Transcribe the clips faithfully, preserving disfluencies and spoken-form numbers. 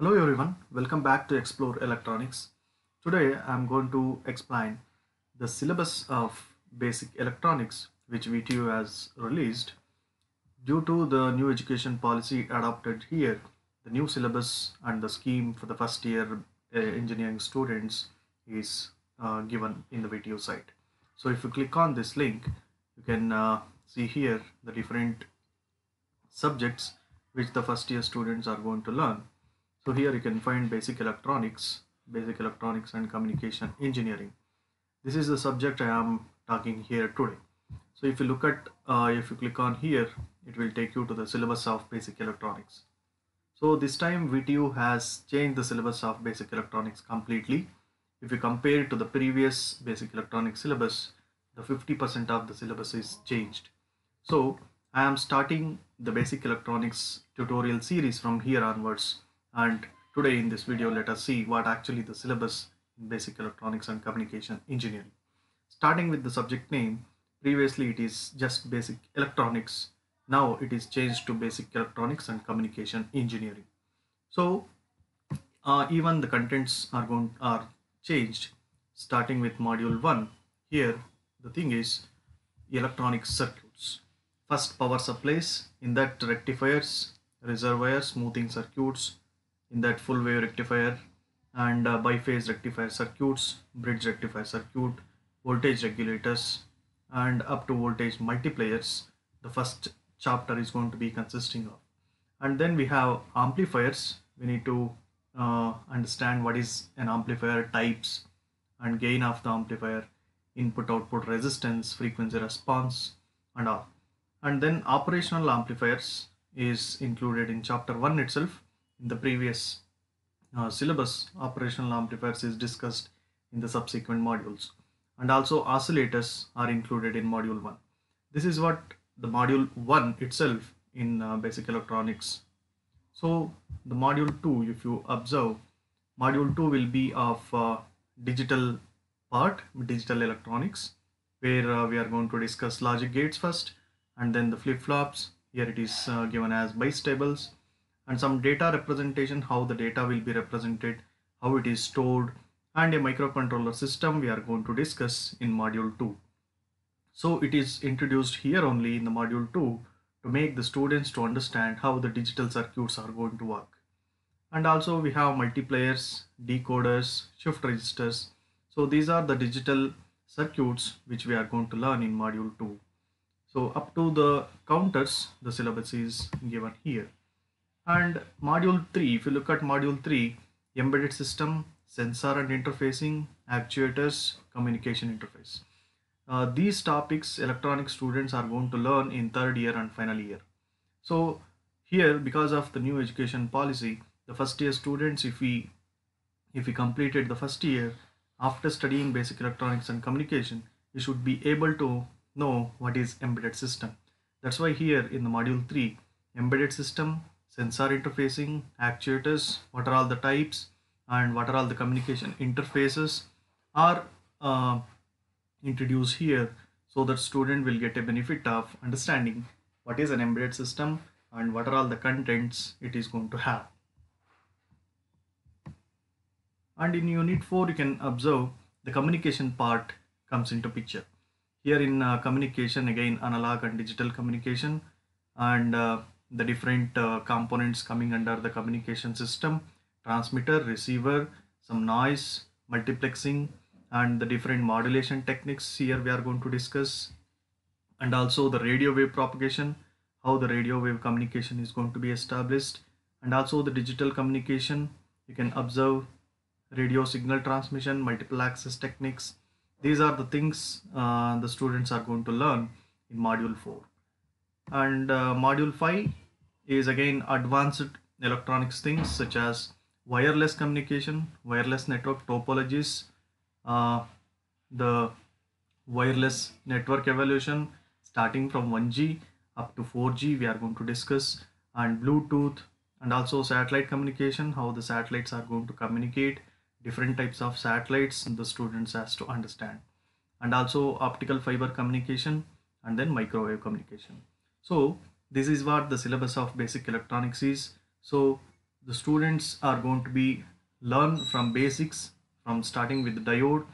Hello everyone, welcome back to Explore Electronics. Today I am going to explain the syllabus of basic electronics which V T U has released. Due to the new education policy adopted here, the new syllabus and the scheme for the first year uh, engineering students is uh, given in the V T U site. So if you click on this link, you can uh, see here the different subjects which the first year students are going to learn. So here you can find basic electronics, basic electronics and communication engineering. This is the subject I am talking here today. So if you look at, uh, if you click on here, it will take you to the syllabus of basic electronics. So this time V T U has changed the syllabus of basic electronics completely. If you compare it to the previous basic electronics syllabus, the fifty percent of the syllabus is changed. So I am starting the basic electronics tutorial series from here onwards. And today in this video, let us see what actually the syllabus in basic electronics and communication engineering. Starting with the subject name, previously it is just basic electronics. Now it is changed to basic electronics and communication engineering. So uh, even the contents are going are changed. Starting with module one, here the thing is electronic circuits. First, power supplies, in that rectifiers, reservoirs, smoothing circuits, in that full wave rectifier and uh, biphase rectifier circuits, bridge rectifier circuit, voltage regulators and up to voltage multipliers. The first chapter is going to be consisting of, and then we have amplifiers. We need to uh, understand what is an amplifier, types and gain of the amplifier, input output resistance, frequency response and all. And then operational amplifiers is included in chapter one itself. In the previous uh, syllabus, operational amplifiers is discussed in the subsequent modules, and also oscillators are included in module one. This is what the module one itself in uh, basic electronics. So the module two, if you observe, module two will be of uh, digital part, digital electronics, where uh, we are going to discuss logic gates first, and then the flip-flops. Here it is uh, given as bistables, and some data representation, how the data will be represented, how it is stored, and a microcontroller system we are going to discuss in module two. So it is introduced here only in the module two to make the students to understand how the digital circuits are going to work. And also we have multipliers, decoders, shift registers. So these are the digital circuits which we are going to learn in module two. So up to the counters, the syllabus is given here. And module three, if you look at module three, embedded system, sensor and interfacing, actuators, communication interface. Uh, these topics electronic students are going to learn in third year and final year. So here, because of the new education policy, the first year students, if we, if we completed the first year, after studying basic electronics and communication, we should be able to know what is embedded system. That's why here in the module three, embedded system, sensor interfacing, actuators, what are all the types and what are all the communication interfaces are uh, introduced here, so that student will get a benefit of understanding what is an embedded system and what are all the contents it is going to have. And in unit four, you can observe the communication part comes into picture. Here in uh, communication, again analog and digital communication, and uh, the different uh, components coming under the communication system, transmitter, receiver, some noise, multiplexing, and the different modulation techniques here we are going to discuss, and also the radio wave propagation, how the radio wave communication is going to be established, and also the digital communication. You can observe radio signal transmission, multiple access techniques. These are the things uh, the students are going to learn in module four. And uh, module five is again advanced electronics things such as wireless communication, wireless network topologies, uh, the wireless network evolution starting from one G up to four G we are going to discuss, and Bluetooth, and also satellite communication, how the satellites are going to communicate, different types of satellites the students has to understand, and also optical fiber communication and then microwave communication. So this is what the syllabus of basic electronics is. So the students are going to be learn from basics, from starting with the diode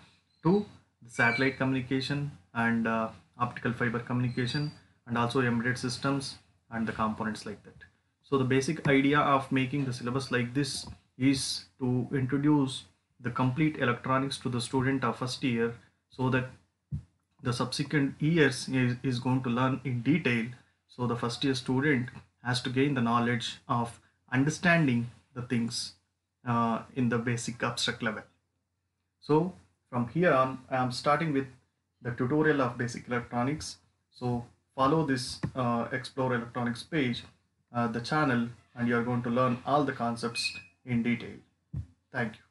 to the satellite communication and uh, optical fiber communication, and also embedded systems and the components like that. So the basic idea of making the syllabus like this is to introduce the complete electronics to the student of first year, so that the subsequent years is, is going to learn in detail. So the first year student has to gain the knowledge of understanding the things uh, in the basic abstract level. So from here on, I am starting with the tutorial of basic electronics. So follow this uh, Explore Electronics page, uh, the channel, and you are going to learn all the concepts in detail. Thank you.